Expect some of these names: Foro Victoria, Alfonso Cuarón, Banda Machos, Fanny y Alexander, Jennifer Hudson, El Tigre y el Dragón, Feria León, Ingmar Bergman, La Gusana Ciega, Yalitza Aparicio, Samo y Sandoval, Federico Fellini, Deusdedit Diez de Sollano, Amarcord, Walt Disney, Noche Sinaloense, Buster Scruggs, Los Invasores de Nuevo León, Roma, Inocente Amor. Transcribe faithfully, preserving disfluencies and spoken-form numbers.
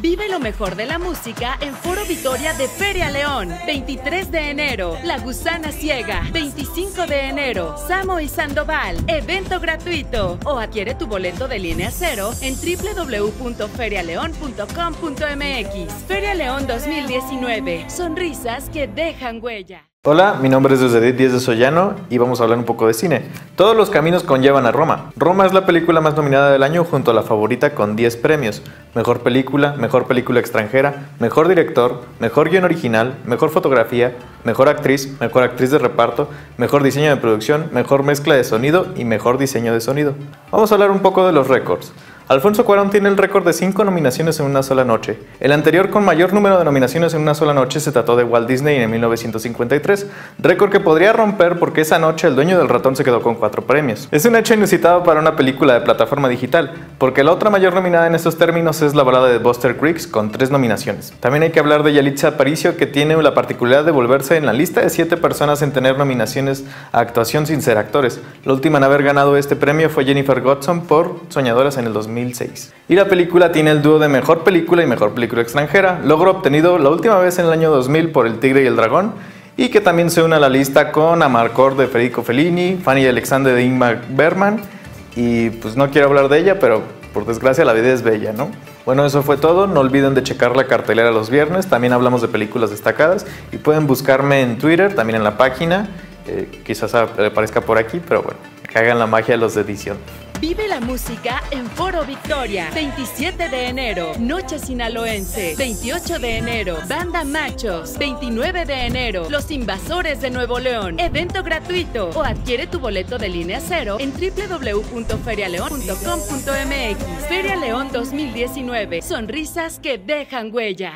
Vive lo mejor de la música en Foro Victoria de Feria León. veintitrés de enero, La Gusana Ciega. veinticinco de enero, Samo y Sandoval. Evento gratuito. O adquiere tu boleto de Línea Cero en w w w punto feria león punto com punto m x. Feria León dos mil diecinueve. Sonrisas que dejan huella. Hola, mi nombre es Deusdedit Diez de Sollano y vamos a hablar un poco de cine. Todos los caminos conllevan a Roma. Roma es la película más nominada del año junto a La Favorita con diez premios. Mejor película, mejor película extranjera, mejor director, mejor guión original, mejor fotografía, mejor actriz, mejor actriz de reparto, mejor diseño de producción, mejor mezcla de sonido y mejor diseño de sonido. Vamos a hablar un poco de los récords. Alfonso Cuarón tiene el récord de cinco nominaciones en una sola noche. El anterior con mayor número de nominaciones en una sola noche se trató de Walt Disney en mil novecientos cincuenta y tres, récord que podría romper porque esa noche el dueño del ratón se quedó con cuatro premios. Es un hecho inusitado para una película de plataforma digital, porque la otra mayor nominada en estos términos es la balada de Buster Scruggs con tres nominaciones. También hay que hablar de Yalitza Aparicio, que tiene la particularidad de volverse en la lista de siete personas en tener nominaciones a actuación sin ser actores. La última en haber ganado este premio fue Jennifer Hudson por Soñadoras en el dos mil. Y la película tiene el dúo de mejor película y mejor película extranjera, logro obtenido la última vez en el año dos mil por El Tigre y el Dragón, y que también se une a la lista con Amarcord de Federico Fellini, Fanny y Alexander de Ingmar Bergman, y pues no quiero hablar de ella, pero por desgracia la vida es bella, ¿no? Bueno, eso fue todo. No olviden de checar la cartelera los viernes, también hablamos de películas destacadas, y pueden buscarme en Twitter, también en la página, eh, quizás aparezca por aquí, pero bueno, que hagan la magia de los de edición. Vive la música en Foro Victoria. veintisiete de enero, Noche Sinaloense. veintiocho de enero, Banda Machos. veintinueve de enero, Los Invasores de Nuevo León. Evento gratuito. O adquiere tu boleto de Línea Cero en w w w punto feria león punto com punto m x. Feria León dos mil diecinueve. Sonrisas que dejan huella.